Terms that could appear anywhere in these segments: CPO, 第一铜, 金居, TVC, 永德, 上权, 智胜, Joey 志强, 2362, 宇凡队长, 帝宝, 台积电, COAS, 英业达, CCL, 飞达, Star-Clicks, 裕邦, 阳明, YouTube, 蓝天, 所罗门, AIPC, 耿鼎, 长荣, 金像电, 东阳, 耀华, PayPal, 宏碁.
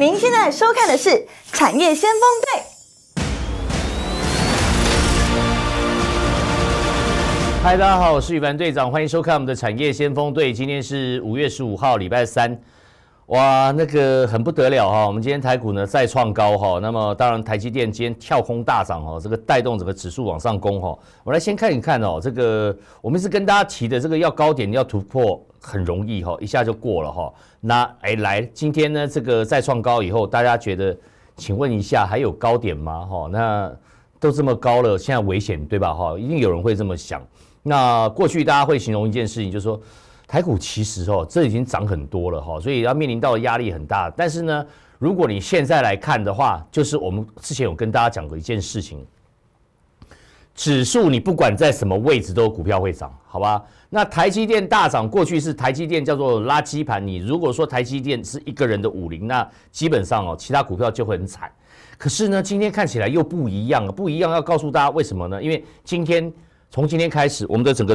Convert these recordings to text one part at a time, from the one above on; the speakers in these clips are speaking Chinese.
您现在收看的是《产业先锋队》。嗨，大家好，我是宇凡队长，欢迎收看我们的《产业先锋队》。今天是5月15号，礼拜三。哇，那个很不得了哈！我们今天台股呢再创高哈，那么当然台积电今天跳空大涨哦，这个带动整个指数往上攻哈。我来先看一看哦，这个我们是跟大家提的这个要高点要突破很容易哈，一下就过了哈。那来今天呢这个再创高以后，大家觉得，请问一下还有高点吗？哈，那都这么高了，现在危险对吧？哈，一定有人会这么想。那过去大家会形容一件事情，就是说。台股其实哦，这已经涨很多了哈，所以要面临到的压力很大。但是呢，如果你现在来看的话，就是我们之前有跟大家讲过一件事情，指数你不管在什么位置都有股票会涨，好吧？那台积电大涨，过去是台积电叫做垃圾盘，你如果说台积电是一个人的50，那基本上哦，其他股票就会很惨。可是呢，今天看起来又不一样了，不一样要告诉大家为什么呢？因为今天。从今天开始，我们的整个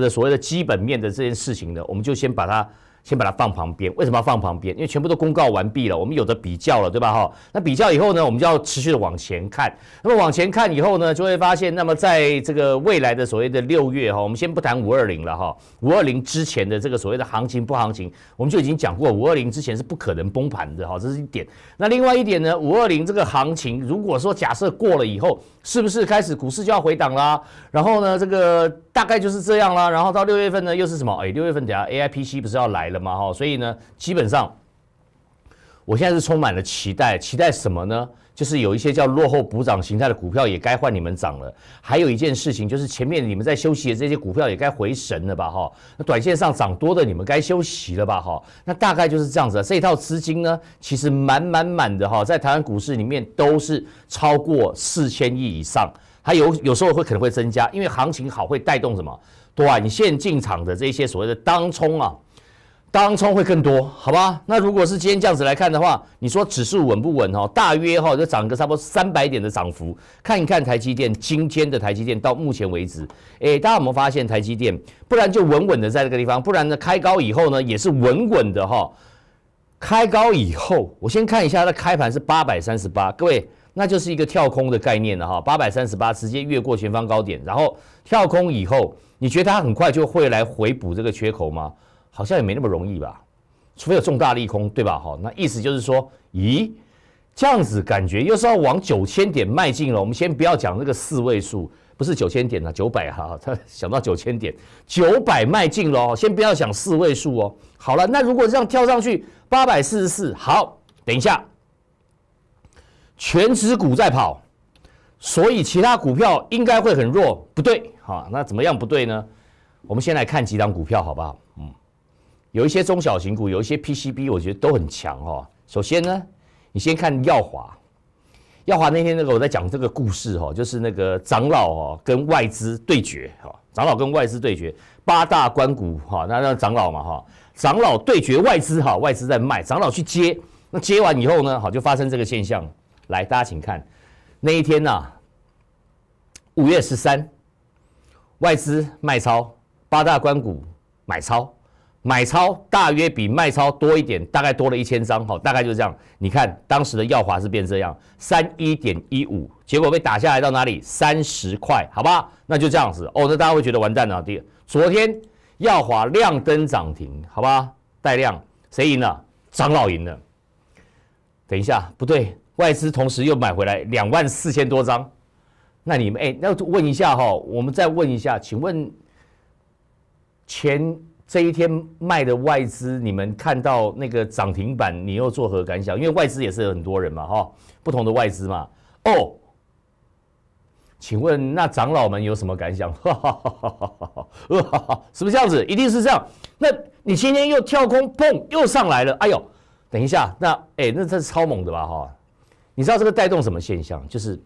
的所谓的基本面的这件事情呢，我们就先把它放旁边。为什么要放旁边？因为全部都公告完毕了，我们有的比较了，对吧？哈，那比较以后呢，我们就要持续的往前看。那么往前看以后呢，就会发现，那么在这个未来的所谓的6月哈，我们先不谈520了哈，520之前的这个所谓的行情不行情，我们就已经讲过，520之前是不可能崩盘的哈，这是一点。那另外一点呢，520这个行情，如果说假设过了以后，是不是开始股市就要回档啦？然后呢，这个大概就是这样啦。然后到6月份呢，又是什么？6月份等下 AIPC 不是要来了嘛？哈，所以呢，基本上我现在是充满了期待。期待什么呢？就是有一些叫落后补涨形态的股票也该换你们涨了。还有一件事情就是前面你们在休息的这些股票也该回神了吧？哈，那短线上涨多的你们该休息了吧？哈，那大概就是这样子。这一套资金呢，其实满的哈，在台湾股市里面都是超过4000亿以上。它有时候会可能会增加，因为行情好会带动什么短线进场的这些所谓的当冲啊，当冲会更多，好吧？那如果是今天这样子来看的话，你说指数稳不稳哈？大约哈就涨个差不多300点的涨幅。看一看台积电今天的台积电到目前为止，大家有没有发现台积电？不然就稳稳的在这个地方，不然呢开高以后呢也是稳稳的哈。开高以后，我先看一下它的开盘是838，各位。那就是一个跳空的概念了哈，838直接越过前方高点，然后跳空以后，你觉得它很快就会来回补这个缺口吗？好像也没那么容易吧，除非有重大利空，对吧？哈，那意思就是说，咦，这样子感觉又是要往9000点迈进了。我们先不要讲那个4位数，不是9000点啦，900哈，他想到9000点，900迈进了，先不要想4位数哦。好了，那如果这样跳上去844，好，等一下。全指股在跑，所以其他股票应该会很弱，不对，哈，那怎么样不对呢？我们先来看几档股票，好不好？嗯，有一些中小型股，有一些 PCB， 我觉得都很强哈。首先呢，你先看耀华，耀华那天那个我在讲这个故事哈，就是那个长老哦跟外资对决哈，长老跟外资对决，8大官股哈，那长老嘛哈，长老对决外资哈，外资在卖，长老去接，那接完以后呢，好就发生这个现象。来，大家请看，那一天啊，5月13，外资卖超，8大官股买超，买超大约比卖超多一点，大概多了1000张，好，大概就是这样。你看当时的耀华是变这样，31.15，结果被打下来到哪里？30块，好吧？那就这样子哦。那大家会觉得完蛋了。昨天耀华亮灯涨停，好吧？带量，谁赢了？长老赢了。等一下，不对。外资同时又买回来24000多张，那你们那问一下哈，我们再问一下，请问前这一天卖的外资，你们看到那个涨停板，你又作何感想？因为外资也是有很多人嘛，哈，不同的外资嘛，哦，请问那长老们有什么感想？是不是这样子？一定是这样。那你今天又跳空碰又上来了，哎呦，等一下，那那这是超猛的吧，哈。你知道这个带动什么现象？就是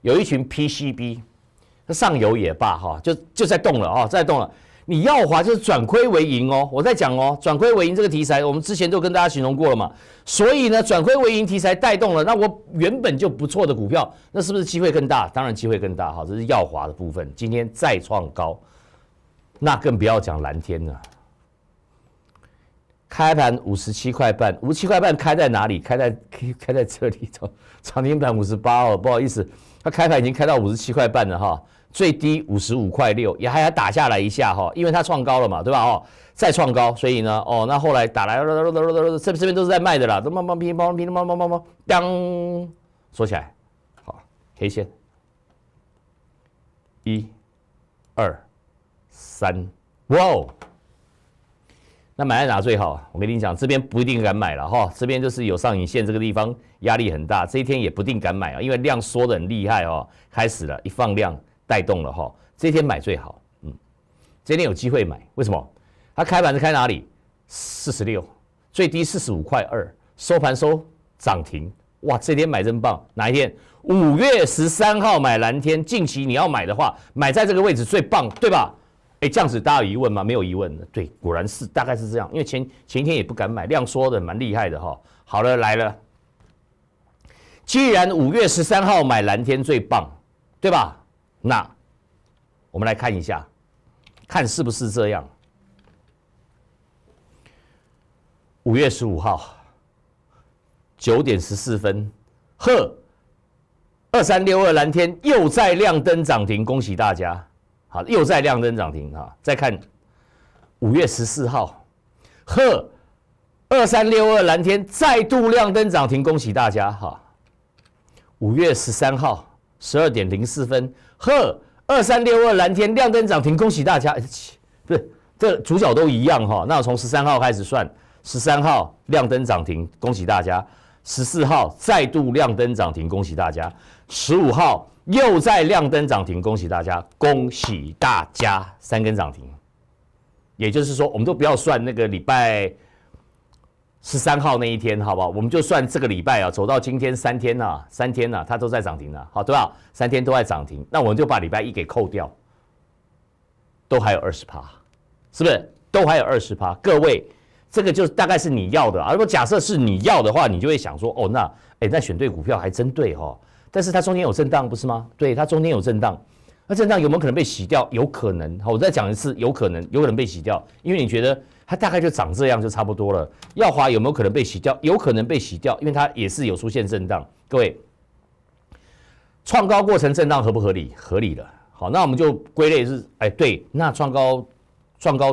有一群 PCB， 上游也罢哈，就在动了啊，在动了。你耀华就是转亏为盈哦，我在讲哦，转亏为盈这个题材，我们之前都跟大家形容过了嘛。所以呢，转亏为盈题材带动了，那我原本就不错的股票，那是不是机会更大？当然机会更大哈，这是耀华的部分，今天再创高，那更不要讲蓝天了。开盘57块半，57块半开在哪里？开在这里，涨停板58哦，不好意思，它开盘已经开到57块半了哈，最低55块6，也还打下来一下哈，因为它创高了嘛，对吧？哦，再创高，所以呢，哦，那后来打来，这边都是在卖的啦，都慢慢乒乓乒乓乓乓，当缩起来，好，黑线，1、2、3，哇哦！那买在哪最好？我跟你讲，这边不一定敢买了哈，这边就是有上影线这个地方压力很大，这一天也不定敢买啊，因为量缩得很厉害哦，开始了一放量带动了哈，这一天买最好，嗯，这一天有机会买，为什么？它开盘是开哪里？46，最低45块2，收盘收涨停，哇，这一天买真棒，哪一天？5月13号买蓝天，近期你要买的话，买在这个位置最棒，对吧？哎，这样子大家有疑问吗？没有疑问的，对，果然是大概是这样，因为前一天也不敢买，量缩的蛮厉害的哈。好了，来了，既然5月13号买蓝天最棒，对吧？那我们来看一下，看是不是这样。5月15号9点14分，呵，2362蓝天又再亮灯涨停，恭喜大家。好，又在亮灯涨停啊！再看5月14号，呵，2362蓝天再度亮灯涨停，恭喜大家哈！5月13号12点04分，呵，2362蓝天亮灯涨停，恭喜大家！不是，这主角都一样哈。那我从13号开始算，13号亮灯涨停，恭喜大家；14号再度亮灯涨停，恭喜大家；15号。又在亮灯涨停，恭喜大家！恭喜大家，3根涨停。也就是说，我们都不要算那个礼拜13号那一天，好不好？我们就算这个礼拜啊，走到今天3天啊，它都在涨停啊，好对吧？3天都在涨停，那我们就把礼拜一给扣掉，都还有20%，是不是？都还有20%。各位，这个就大概是你要的啊。如果假设是你要的话，你就会想说，哦，那那选对股票还真对哦。但是它中间有震荡，不是吗？对，它中间有震荡，那震荡有没有可能被洗掉？有可能。好，我再讲一次，有可能被洗掉，因为你觉得它大概就长这样就差不多了。耀华有没有可能被洗掉？有可能被洗掉，因为它也是有出现震荡。各位，创高过程震荡合不合理？合理的。好，那我们就归类是，对，那创高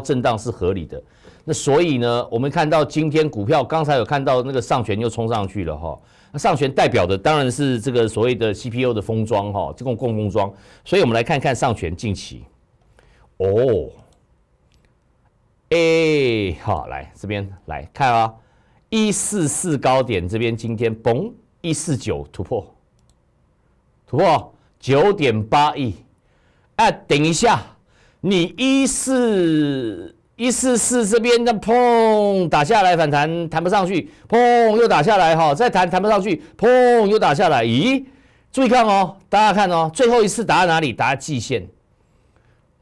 震荡是合理的。那所以呢，我们看到今天股票，刚才有看到那个上权又冲上去了哈。那上权代表的当然是这个所谓的 CPO 的封装哈，这种共封装，所以我们来看看上权近期，哦，好，来这边来看啊，144高点这边今天嘣149突破 9.8亿，等一下，你144这边的砰打下来反弹，弹不上去，砰又打下来哈，再弹不上去，砰又打下来。咦，注意看哦，大家看哦，最后一次打在哪里？打在季线，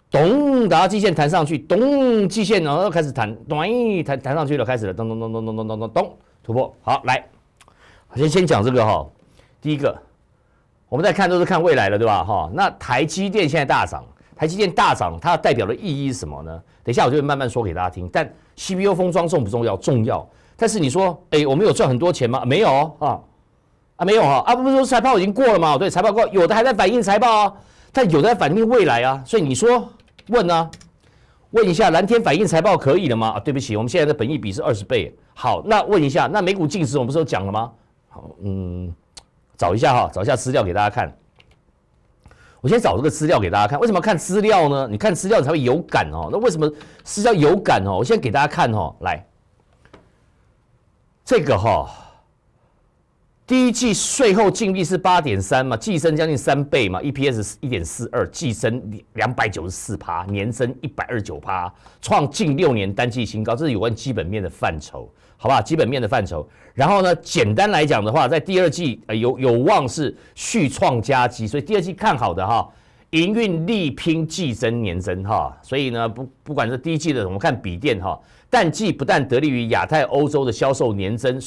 咚，打到季线弹上去，咚，季线然后开始弹，咚，弹上去了，开始了，咚咚咚咚咚咚咚咚咚，突破。好，来，先讲这个哈，第一个，我们在看都是看未来了，对吧？哈，那台积电现在大涨。台积电大涨，它代表的意义是什么呢？等一下我就会慢慢说给大家听。但 CPU 封装重不重要？重要。但是你说，我们有赚很多钱吗？没有没有啊，不是说财报已经过了吗？对，财报过，有的还在反映财报啊，但有的在反映未来啊。所以你说问一下蓝天反映财报可以了吗？啊，对不起，我们现在的本益比是20倍。好，那问一下，那美股净值我们不是有讲了吗？好，找一下哈，找一下资料给大家看。我先找这个资料给大家看，为什么要看资料呢？你看资料你才会有感哦。那为什么是叫有感哦？我先给大家看哦，来，这个第一季税后净利是 8.3 嘛，季增将近3倍嘛 ，EPS 1.42，季增294%，年增129%，创近6年单季新高。这是有关基本面的范畴，好不好？基本面的范畴。然后呢，简单来讲的话，在第二季有望是续创佳绩，所以第二季看好的哈，营运力拼季增年增哈。所以呢，不管是第一季的，我们看笔电哈，淡季不但得利于亚太、欧洲的销售年增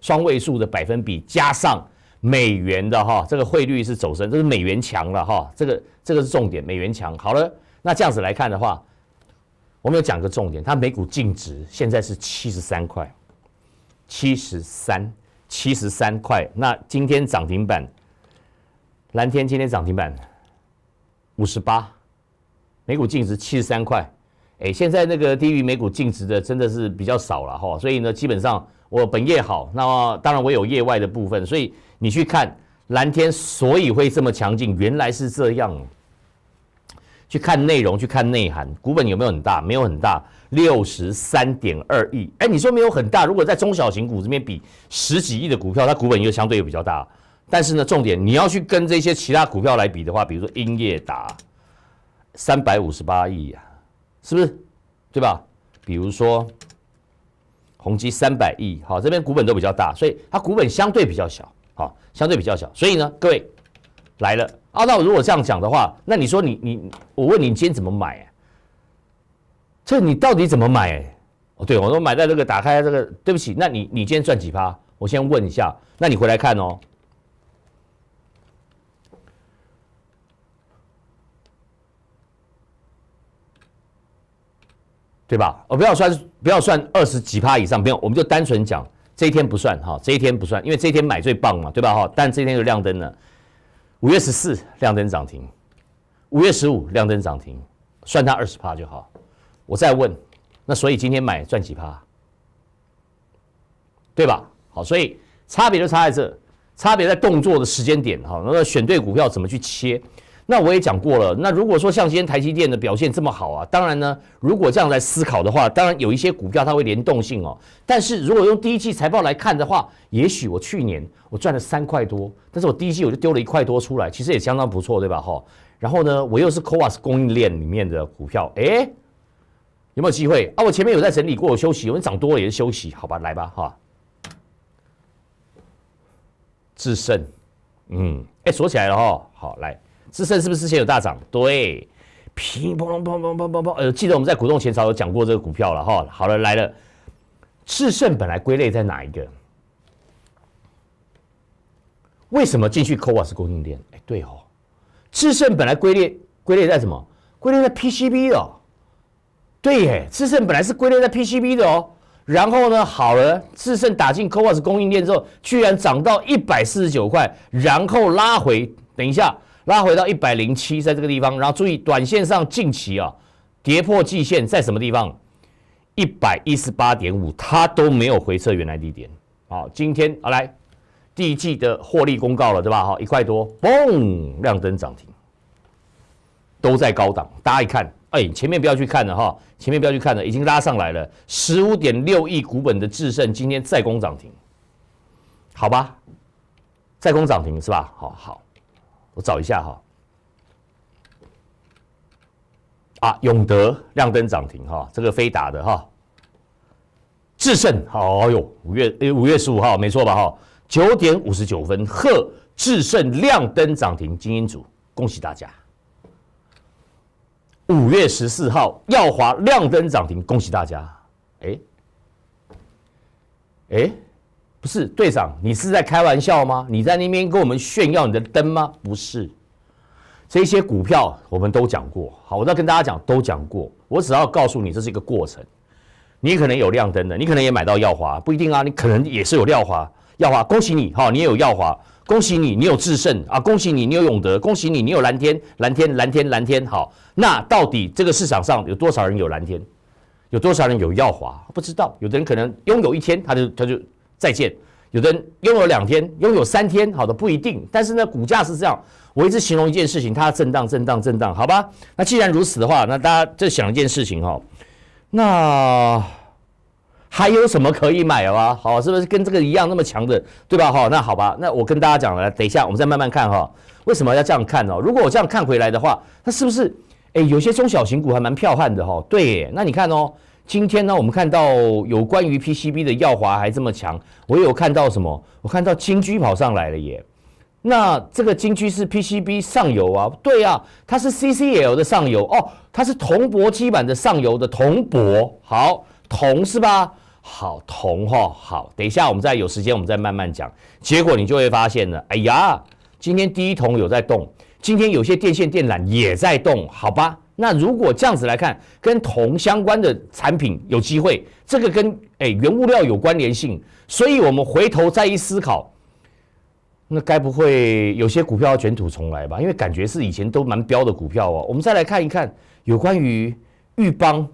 双位数的%，加上美元的哈，这个汇率是走升，这是美元强了哈，这个是重点，美元强。好了，那这样子来看的话，我们有讲个重点，它每股净值现在是73块，73块。那今天涨停板，蓝天今天涨停板58，每股净值73块。哎，现在那个低于每股净值的真的是比较少了哈，所以呢，基本上我本业好，那么当然我有业外的部分，所以你去看蓝天，所以会这么强劲，原来是这样。去看内容，去看内涵，股本有没有很大？没有很大，63.2亿。哎，你说没有很大，如果在中小型股这边比10几亿的股票，它股本又相对又比较大。但是呢，重点你要去跟这些其他股票来比的话，比如说英业达358亿啊，是不是？对吧？比如说宏碁300亿，好，这边股本都比较大，所以它股本相对比较小，好，相对比较小。所以呢，各位来了。啊，那如果这样讲的话，那你说我问你，你今天怎么买啊？这你到底怎么买？哦，对，我说买在这个，打开这个，对不起，那你今天赚几趴？我先问一下，那你回来看哦。对吧？哦，不要算20几趴以上，不用，我们就单纯讲这一天不算哈，这一天不算，因为这一天买最棒嘛，对吧？哈，但这一天就亮灯了。5月14亮灯涨停，5月15亮灯涨停，算它20%就好。我再问，那所以今天买赚几%？对吧？好，所以差别就差在这，差别在动作的时间点哈。那选对股票怎么去切？那我也讲过了。那如果说像今天台积电的表现这么好啊，当然呢，如果这样来思考的话，当然有一些股票它会联动性哦。但是如果用第一季财报来看的话，也许我去年我赚了3块多，但是我第一季我就丢了1块多出来，其实也相当不错，对吧？哈，然后呢，我又是 COAS 供应链里面的股票，哎，有没有机会啊？我前面有在整理过，我休息，我涨多了也是休息，好吧，来吧，哈，智胜，锁起来了哈，好来。智胜是不是之前有大涨？对，砰砰砰砰砰砰砰，记得我们在股东前朝有讲过这个股票了哈。好了，来了，智胜本来归类在哪一个？为什么进去 COAS 供应链？哎，对哦，智胜本来归类在什么？归类在 PCB 的、哦。对耶，智胜本来是归类在 PCB 的哦。然后呢，好了，智胜打进 COAS 供应链之后，居然涨到149块，然后拉回，等一下。拉回到107，在这个地方，然后注意短线上近期啊跌破季线，在什么地方？ 118.5， 它都没有回撤原来低点。好，今天好来第一季的获利公告了，对吧？好，1块多，嘣，亮灯涨停，都在高档。大家一看，哎，前面不要去看了哈，前面不要去看了，已经拉上来了。15.6亿股本的智胜今天再攻涨停，好吧？再攻涨停是吧？好好。我找一下哈，啊，永德亮灯涨停哈，这个飞达的哈，智胜好，哎呦，5月15号没错吧哈，9点59分，贺智胜亮灯涨停，精英组恭喜大家。5月14号耀华亮灯涨停，恭喜大家。哎。不是队长，你是在开玩笑吗？你在那边跟我们炫耀你的灯吗？不是，这些股票我们都讲过。好，我再跟大家讲，都讲过。我只要告诉你，这是一个过程。你可能有亮灯的，你可能也买到耀华，不一定啊。你可能也是有耀华，恭喜你，好，你也有耀华，恭喜你，你有智胜啊，恭喜你，你有永德，恭喜你，你有蓝天。好，那到底这个市场上有多少人有蓝天？有多少人有耀华？不知道。有的人可能拥有1天，他就。再见，有的人拥有2天，拥有3天，好的不一定。但是呢，股价是这样，我一直形容一件事情，它震荡，好吧？那既然如此的话，那大家就想一件事情哈，那还有什么可以买啊？好，是不是跟这个一样那么强的，对吧？好，那好吧，那我跟大家讲了，等一下我们再慢慢看哈。为什么要这样看呢？如果我这样看回来的话，那是不是有些中小型股还蛮彪悍的哈？对耶，那你看哦。今天呢，我们看到有关于 PCB 的耀华还这么强，我也有看到什么？我看到金居跑上来了耶。那这个金居是 PCB 上游啊，对啊，它是 CCL 的上游哦，它是铜箔基板的上游的铜箔，好，铜是吧？好，铜哈、哦，好，等一下我们再有时间我们再慢慢讲。结果你就会发现了，哎呀，今天第一铜有在动，今天有些电线电缆也在动，好吧？那如果这样子来看，跟铜相关的产品有机会，这个跟原物料有关联性，所以我们回头再一思考，那该不会有些股票要卷土重来吧？因为感觉是以前都蛮标的股票哦。我们再来看一看有关于裕邦，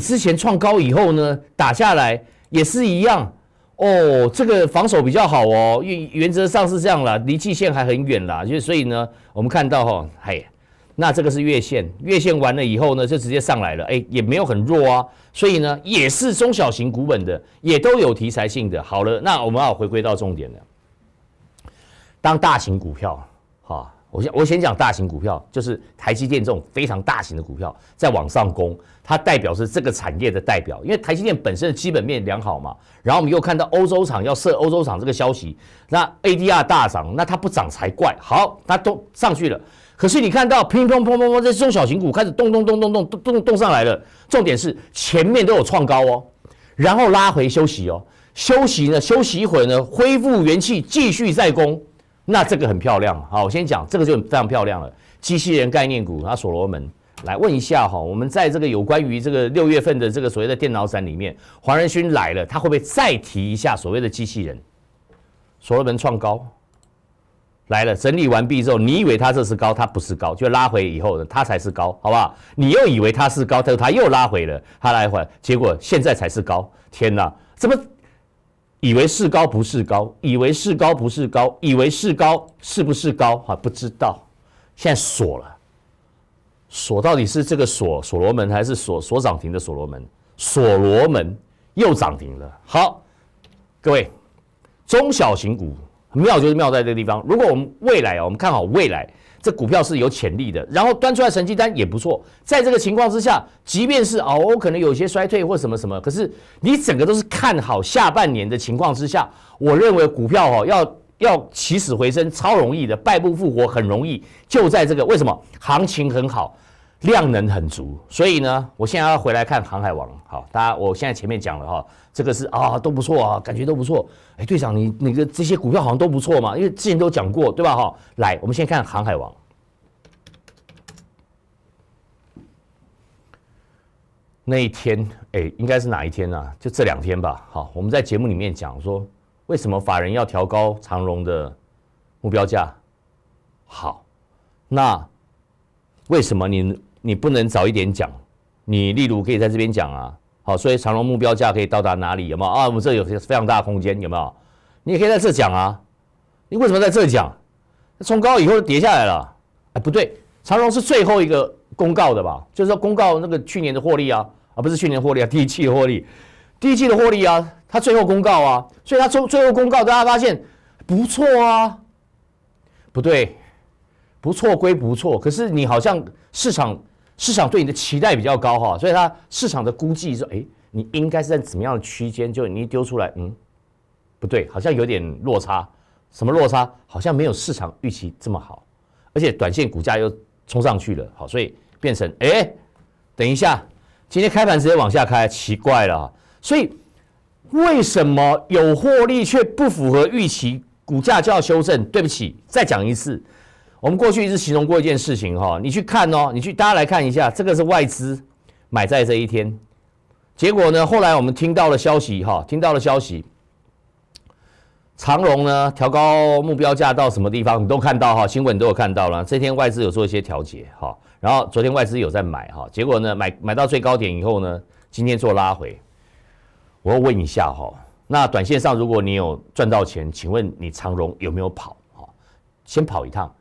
之前创高以后呢，打下来也是一样。哦，这个防守比较好哦，原则上是这样啦，离季线还很远啦，所以呢，我们看到哈，那这个是月线，月线完了以后呢，就直接上来了，也没有很弱啊，所以呢，也是中小型股本的，也都有题材性的。好了，那我们要回归到重点了，当大型股票，哈，我先讲大型股票，就是台积电这种非常大型的股票，在往上攻，它代表是这个产业的代表，因为台积电本身的基本面良好嘛。然后我们又看到欧洲厂要设欧洲厂这个消息，那 ADR 大涨，那它不涨才怪。好，它都上去了，可是你看到乒乓乓乓乓，这中小型股开始动上来了。重点是前面都有创高哦，然后拉回休息哦，休息一会呢，恢复元气，继续再攻。那这个很漂亮，好，我先讲这个就非常漂亮了。机器人概念股，所罗门来问一下哈，我们在这个有关于这个6月份的这个所谓的电脑展里面，黄仁勋来了，他会不会再提一下所谓的机器人？所罗门创高来了，整理完毕之后，你以为它这是高，它不是高，就拉回以后呢，它才是高，好不好？你又以为它是高，它又拉回了，它来回，结果现在才是高，天哪，怎么？以为是高不是高，以为是高不是高，以为是高是不是高？不知道。现在锁了，锁到底是这个所罗门还是所涨停的所罗门？所罗门又涨停了。好，各位，中小型股妙就是妙在这个地方。如果我们未来我们看好未来这股票是有潜力的，然后端出来成绩单也不错。在这个情况之下，即便是可能有些衰退或什么什么，可是你整个都是看好下半年的情况之下，我认为股票要起死回生超容易的，败不复活很容易。就在这个为什么行情很好，量能很足，所以呢，我现在要回来看航海王。好，大家我现在前面讲了哈，这个是都不错啊，感觉都不错。队长你那个这些股票好像都不错嘛，因为之前都讲过对吧哈？来，我们先看航海王。那一天，应该是哪一天啊？就这2天吧。好，我们在节目里面讲说，为什么法人要调高长荣的目标价？好，那为什么你不能早一点讲？你例如可以在这边讲啊，好，所以长荣目标价可以到达哪里？有没有我们这有非常大的空间，有没有？你也可以在这讲啊。你为什么在这讲？冲高以后跌下来了，不对，长荣是最后一个公告的吧？就是说公告那个去年的获利啊，不是去年获利啊，第一季的获利啊，他最后公告啊，所以他最后公告，大家发现不错啊，不对。不错归不错，可是你好像市场对你的期待比较高哈，所以它市场的估计说，你应该是在怎么样的区间，就你一丢出来，不对，好像有点落差，什么落差？好像没有市场预期这么好，而且短线股价又冲上去了，好，所以变成等一下，今天开盘直接往下开，奇怪了哈，所以为什么有获利却不符合预期，股价就要修正？对不起，再讲一次。我们过去一直形容过一件事情哈，你去看哦，大家来看一下，这个是外资买在这一天，结果呢，后来我们听到了消息，长荣呢调高目标价到什么地方，你都看到哈，新闻都有看到了，这天外资有做一些调节哈，然后昨天外资有在买哈，结果呢买到最高点以后呢，今天做拉回，我要问一下哈，那短线上如果你有赚到钱，请问你长荣有没有跑哈？先跑一趟。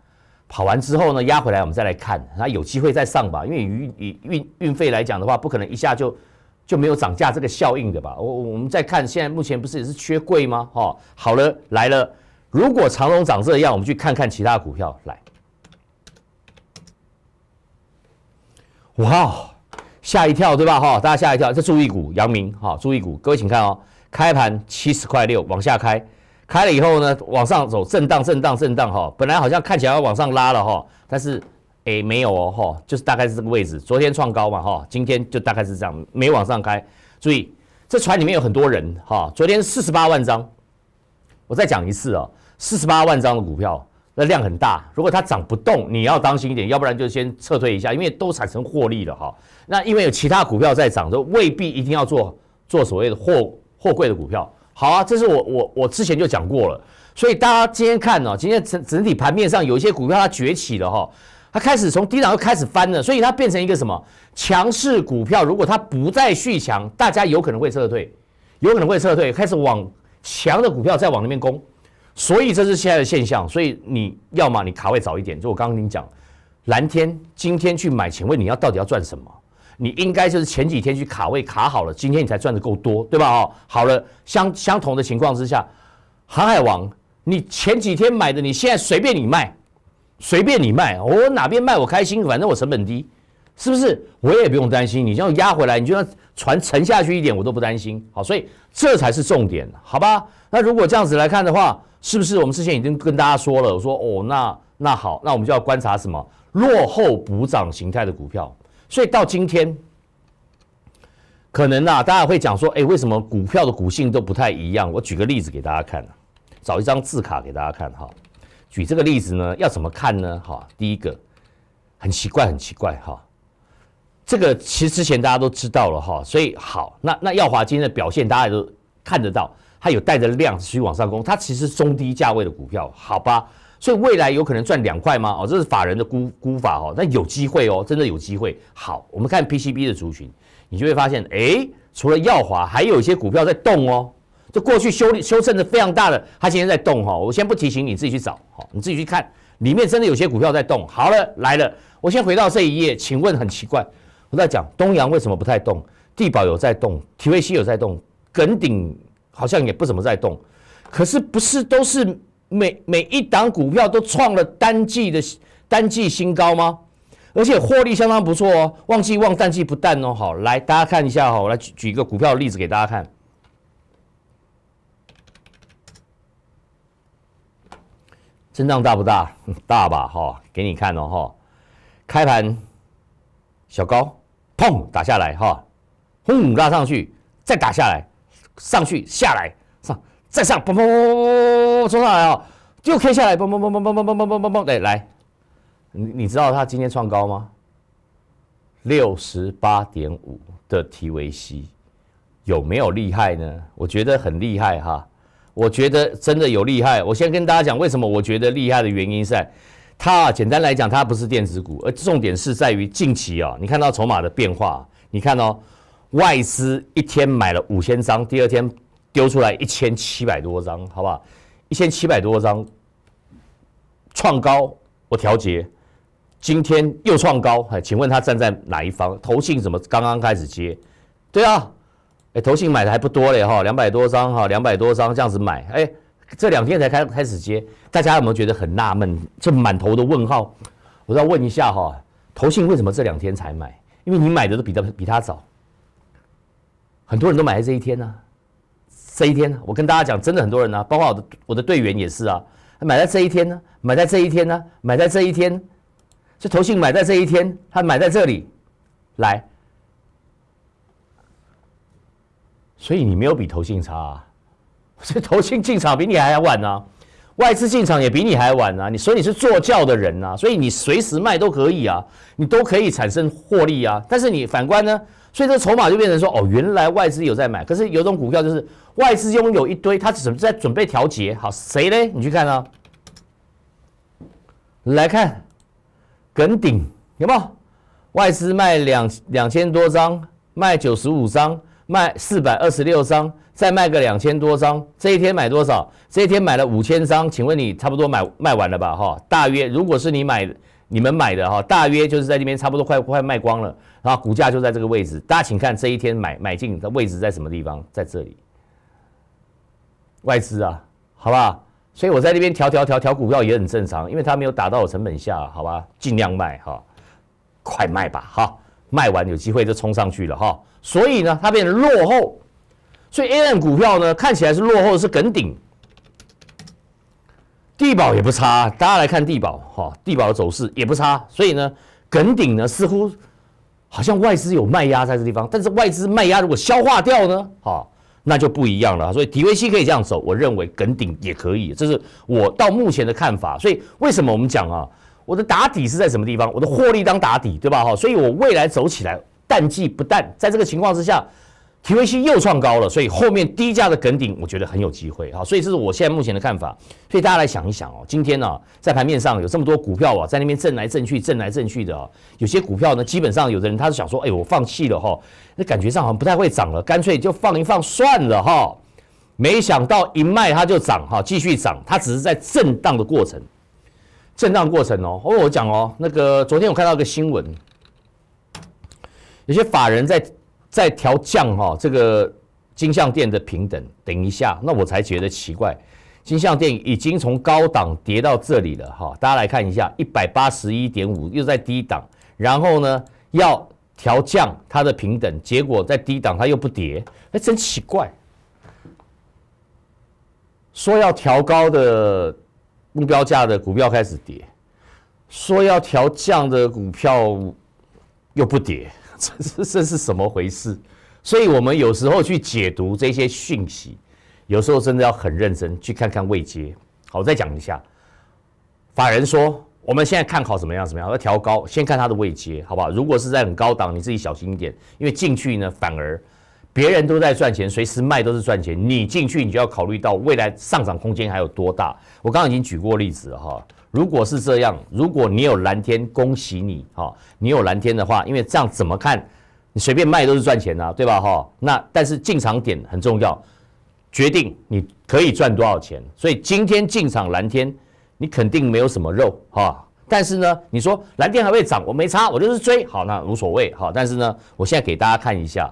跑完之后呢，压回来我们再来看，它有机会再上吧，因为以运费来讲的话，不可能一下就没有涨价这个效应的吧。我们再看，现在目前不是也是缺柜吗？好了来了，如果长荣涨这样，我们去看看其他股票来。哇，吓一跳对吧？大家吓一跳，这注意股阳明，注意股，各位请看哦，开盘70.6往下开。开了以后呢，往上走，震荡哈。本来好像看起来要往上拉了哈，但是没有哦哈，就是大概是这个位置。昨天创高嘛哈，今天就大概是这样，没往上开。注意，这船里面有很多人哈。昨天48万张，我再讲一次啊，48万张的股票，那量很大，如果它涨不动，你要当心一点，要不然就先撤退一下，因为都产生获利了哈。那因为有其他股票在涨，就未必一定要做所谓的货柜的股票。好啊，这是我之前就讲过了。所以大家今天看哦，今天整体盘面上有一些股票它崛起了哈，它开始从低档又开始翻了，所以它变成一个什么强势股票？如果它不再续强，大家有可能会撤退，有可能会撤退，开始往强的股票再往那边攻。所以这是现在的现象，所以你要嘛你卡位早一点，就我刚刚跟你讲，蓝天今天去买，请问你要到底要赚什么？你应该就是前几天去卡位卡好了，今天你才赚得够多，对吧？哦，好了，相同的情况之下，航海王，你前几天买的，你现在随便你卖，随便你卖，我哪边卖我开心，反正我成本低，是不是？我也不用担心，你这样压回来，你就让船沉下去一点，我都不担心。好，所以这才是重点，好吧？那如果这样子来看的话，是不是我们之前已经跟大家说了？我说哦，那好，那我们就要观察什么落后补涨形态的股票。所以到今天，可能啊，大家会讲说，哎，为什么股票的股性都不太一样？我举个例子给大家看，找一张字卡给大家看哈。举这个例子呢，要怎么看呢？哈，第一个很奇怪，很奇怪哈。这个其实之前大家都知道了哈，所以好，那耀华今天的表现大家都看得到。它有带着量持续往上攻，它其实是中低价位的股票，好吧？所以未来有可能赚2块吗？哦，这是法人的估法哦，但有机会哦，真的有机会。好，我们看 PCB 的族群，你就会发现，哎，除了耀华，还有一些股票在动哦。就过去修正的非常大的，它今天在动哈、哦。我先不提醒你自己去找，好，你自己去看，里面真的有些股票在动。好了，来了，我先回到这一页，请问很奇怪，我在讲东阳为什么不太动，帝宝有在动 ，TVC 有在动，耿鼎好像也不怎么在动，可是不是都是每一档股票都创了单季新高吗？而且获利相当不错哦，旺季旺淡季不淡哦。好，来大家看一下哈、哦，我来举一个股票的例子给大家看。震荡大不大？大吧哈、哦，给你看哦哈、哦。开盘小高，砰打下来哈，轰拉上去，再打下来。上去下来上再上，砰砰砰冲上来哦，就 K 下来，砰砰砰砰砰砰砰砰砰砰，对，来，你知道它今天创高吗？ 68.5 的 TVC 有没有厉害呢？我觉得很厉害哈，我觉得真的有厉害。我先跟大家讲为什么我觉得厉害的原因是在它、啊、简单来讲它不是电子股，而重点是在于近期啊、哦，你看到筹码的变化，你看哦。外资一天买了5000张，第二天丢出来1700多张，好不好？1700多张创高，我调节，今天又创高，哎，请问他站在哪一方？投信怎么刚刚开始接？对啊，哎，投信买的还不多嘞哈，200多张哈，200多张这样子买，哎，这2天才开始接，大家有没有觉得很纳闷？这满头的问号，我要问一下哈，投信为什么这2天才买？因为你买的都比他早。很多人都买在这一天呢、啊，这一天呢、啊，我跟大家讲，真的很多人呢、啊，包括我的队员也是啊，买在这一天呢、啊，买在这一天呢、啊，买在这一天，这投信买在这一天，他买在这里，来，所以你没有比投信差啊，这投信进场比你还晚啊，外资进场也比你还晚啊，你所以你是坐轿的人啊，所以你随时卖都可以啊，你都可以产生获利啊，但是你反观呢？所以这筹码就变成说，哦，原来外资有在买，可是有种股票就是外资拥有一堆，它只是在准备调节。好，谁呢？你去看啊，来看耿鼎有没有？外资卖2000多张，卖95张，卖426张，再卖个2000多张。这一天买多少？这一天买了5000张，请问你差不多卖完了吧？哈、哦，大约如果是你买的。你们买的哈，大约就是在这边差不多快卖光了，然后股价就在这个位置。大家请看这一天买进的位置在什么地方？在这里，外资啊，好吧。所以我在那边调股票也很正常，因为它没有打到我成本下，好吧，尽量卖哈，快卖吧哈，卖完有机会就冲上去了哈。所以呢，它变成落后，所以 AM 股票呢看起来是落后，是耿鼎。帝宝也不差，大家来看帝宝哈，帝宝的走势也不差，所以呢，耿鼎呢似乎好像外资有卖压在这地方，但是外资卖压如果消化掉呢，哈，那就不一样了。所以 TVC 可以这样走，我认为梗顶也可以，这是我到目前的看法。所以为什么我们讲啊，我的打底是在什么地方？我的获利当打底，对吧？所以我未来走起来，淡季不淡，在这个情况之下。TVC 又创高了，所以后面低价的梗顶，我觉得很有机会哈，所以这是我现在目前的看法。所以大家来想一想哦，今天呢、在盘面上有这么多股票啊，在那边震来震去的、有些股票呢，基本上有的人他是想说，哎，我放弃了哈，那感觉上好像不太会涨了，干脆就放一放算了哈。没想到一卖它就涨哈，继续涨，它只是在震荡的过程，哦。我讲哦，那个昨天我看到一个新闻，有些法人在调降哈、这个金像电的平等，等一下，那我才觉得奇怪，金像电已经从高档跌到这里了哈、大家来看一下， 181.5 又在低档，然后呢要调降它的平等，结果在低档它又不跌，哎，真奇怪，说要调高的目标价的股票开始跌，说要调降的股票又不跌。这是什么回事？所以我们有时候去解读这些讯息，有时候真的要很认真去看看位阶。好，我再讲一下，法人说我们现在看好怎么样，要调高，先看它的位阶，好不好？如果是在很高档，你自己小心一点，因为进去呢，反而别人都在赚钱，随时卖都是赚钱，你进去你就要考虑到未来上涨空间还有多大。我刚刚已经举过例子了哈。如果是这样，如果你有蓝天，恭喜你哈、你有蓝天的话，因为这样怎么看，你随便卖都是赚钱啊，对吧哈、那但是进场点很重要，决定你可以赚多少钱。所以今天进场蓝天，你肯定没有什么肉哈、但是呢，你说蓝天还会涨，我没差，我就是追，好，那无所谓哈、但是呢，我现在给大家看一下，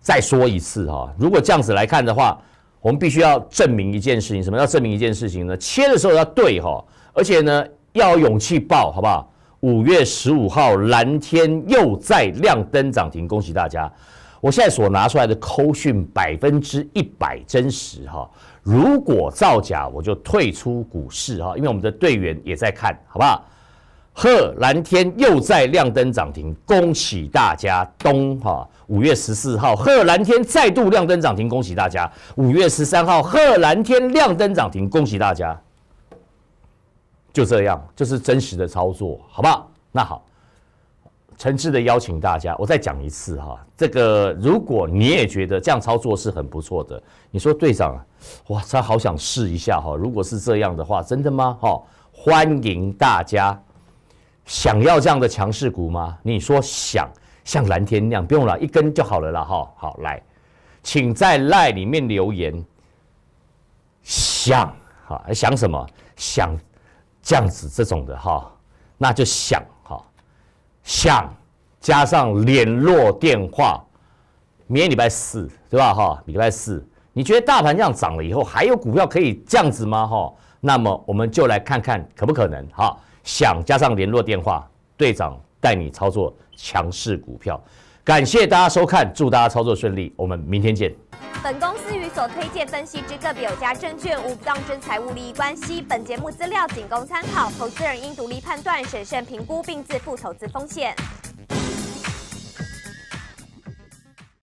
再说一次哈、如果这样子来看的话。我们必须要证明一件事情，什么叫证明一件事情呢？切的时候要对哈，而且呢要有勇气爆，好不好？5月15号，蓝天又再亮灯涨停，恭喜大家！我现在所拿出来的扣讯100%真实哈，如果造假我就退出股市哈，因为我们的队员也在看，好不好？呵，蓝天又再亮灯涨停，恭喜大家！咚哈，5月14号，呵，蓝天再度亮灯涨停，恭喜大家！5月13号，呵，蓝天亮灯涨停，恭喜大家！就这样，这是真实的操作，好不好？那好，诚挚的邀请大家，我再讲一次哈，这个如果你也觉得这样操作是很不错的，你说队长，哇，他好想试一下哈，如果是这样的话，真的吗？哈，欢迎大家。想要这样的强势股吗？你说想，像蓝天那样，不用了，一根就好了啦哈。好，来，请在 LINE 里面留言，想哈，想什么？想这样子这种的哈，那就想哈，想加上联络电话。明天礼拜4对吧哈？礼拜4，你觉得大盘这样涨了以后，还有股票可以这样子吗哈？那么我们就来看看可不可能哈。想加上联络电话，队长带你操作强势股票。感谢大家收看，祝大家操作顺利，我们明天见。本公司与所推介分析之个别有价证券无不当之财务利益关系，本节目资料仅供参考，投资人应独立判断、审慎评估并自负投资风险。